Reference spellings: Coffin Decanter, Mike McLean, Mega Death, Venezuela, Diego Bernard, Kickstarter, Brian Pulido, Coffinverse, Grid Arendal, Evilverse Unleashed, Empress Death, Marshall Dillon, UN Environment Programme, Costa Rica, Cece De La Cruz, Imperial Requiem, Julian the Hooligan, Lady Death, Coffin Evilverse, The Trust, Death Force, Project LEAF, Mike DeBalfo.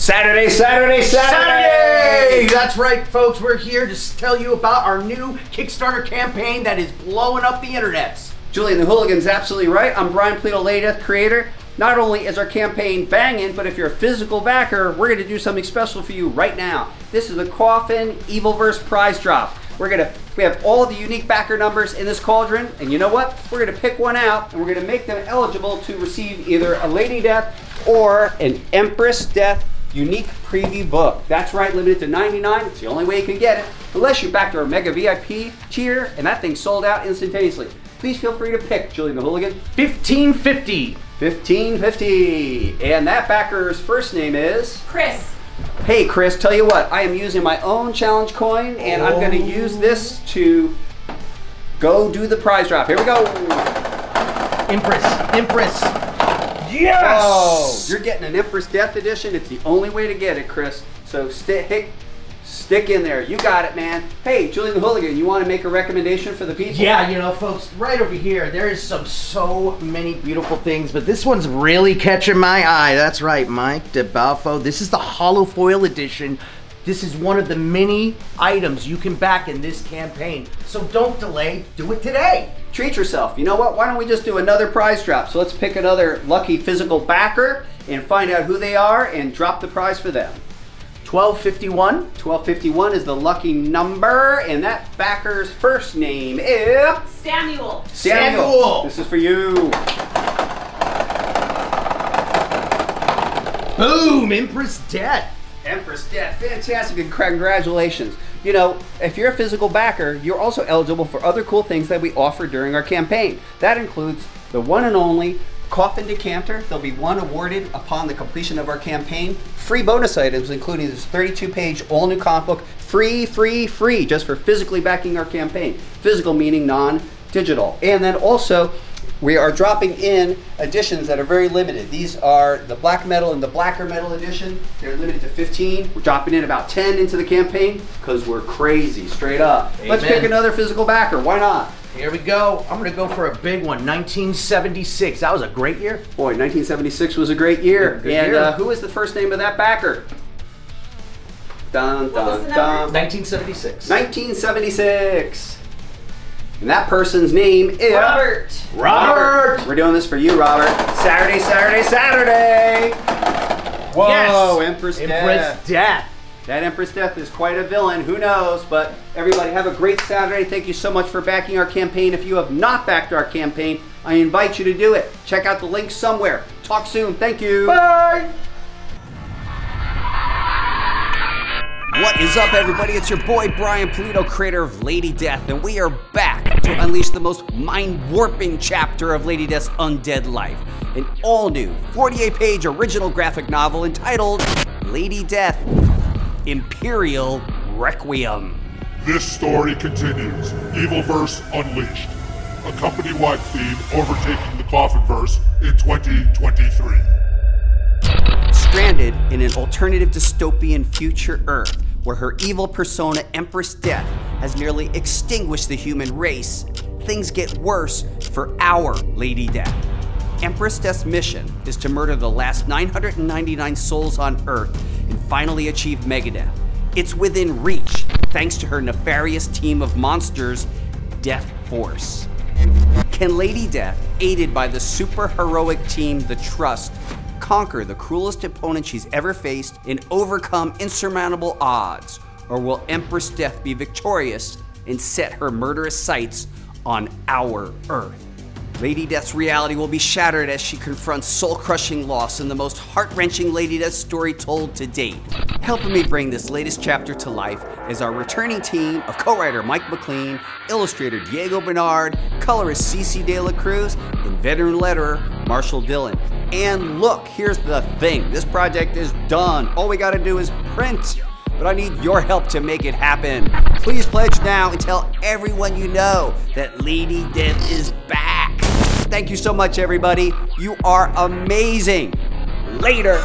Saturday! That's right, folks. We're here to tell you about our new Kickstarter campaign that is blowing up the internets. Julian the Hooligan's absolutely right. I'm Brian Pulido, Lady Death creator. Not only is our campaign banging, but if you're a physical backer, we're going to do something special for you right now. This is the Coffin Evilverse prize drop. We have all the unique backer numbers in this cauldron, and you know what? We're going to pick one out, and we're going to make them eligible to receive either a Lady Death or an Empress Death unique preview book. That's right, limited to 99. It's the only way you can get it, unless you back to our Mega VIP tier, and that thing sold out instantaneously. Please feel free to pick, Julian the Hooligan. $15.50. And that backer's first name is? Chris. Hey, Chris, tell you what, I am using my own challenge coin, and I'm going to use this to go do the prize drop. Here we go. Empress. Yes! Oh, you're getting an Empress Death edition. It's the only way to get it, Chris. So stick in there. You got it, man. Hey, Julian the Hooligan, you want to make a recommendation for the people? Yeah, you know, folks, right over here, there is so many beautiful things, but this one's really catching my eye. That's right, Mike DeBalfo. This is the Hollow Foil edition. This is one of the many items you can back in this campaign. So don't delay, do it today. Treat yourself. You know what, why don't we just do another prize drop? So let's pick another lucky physical backer and find out who they are and drop the prize for them. 1251. 1251 is the lucky number, and that backer's first name is... Samuel. This is for you. Boom, Empress Death. Empress Death, fantastic, and congratulations. You know, if you're a physical backer, you're also eligible for other cool things that we offer during our campaign. That includes the one and only Coffin Decanter. There'll be one awarded upon the completion of our campaign. Free bonus items, including this 32-page all-new comic book, free, just for physically backing our campaign. Physical meaning non-digital. And then also, we are dropping in editions that are very limited. These are the black metal and the blacker metal edition. They're limited to 15. We're dropping in about 10 into the campaign because we're crazy, straight up. Amen. Let's pick another physical backer. Why not? Here we go. I'm going to go for a big one. 1976. That was a great year. Boy, 1976 was a great year. And who is the first name of that backer? Dun, dun, dun. 1976. 1976. And that person's name is... Robert! We're doing this for you, Robert. Saturday! Whoa, yes. Empress Death. That Empress Death is quite a villain. Who knows? But everybody, have a great Saturday. Thank you so much for backing our campaign. If you have not backed our campaign, I invite you to do it. Check out the link somewhere. Talk soon. Thank you. Bye! What is up, everybody? It's your boy, Brian Pulido, creator of Lady Death, and we are back to unleash the most mind-warping chapter of Lady Death's undead life, an all-new 48-page original graphic novel entitled Lady Death, Imperial Requiem. This story continues, Evilverse Unleashed, a company-wide theme overtaking the Coffinverse in 2023. Stranded in an alternative dystopian future Earth, where her evil persona Empress Death has nearly extinguished the human race, things get worse for our Lady Death. Empress Death's mission is to murder the last 999 souls on Earth and finally achieve Mega Death. It's within reach, thanks to her nefarious team of monsters, Death Force. Can Lady Death, aided by the super heroic team The Trust, conquer the cruelest opponent she's ever faced and overcome insurmountable odds? Or will Empress Death be victorious and set her murderous sights on our Earth? Lady Death's reality will be shattered as she confronts soul-crushing loss in the most heart-wrenching Lady Death story told to date. Helping me bring this latest chapter to life is our returning team of co-writer Mike McLean, illustrator Diego Bernard, colorist Cece De La Cruz, and veteran letterer Marshall Dillon. And look, here's the thing. This project is done. All we gotta do is print. But I need your help to make it happen. Please pledge now and tell everyone you know that Lady Death is back. Thank you so much, everybody. You are amazing. Later.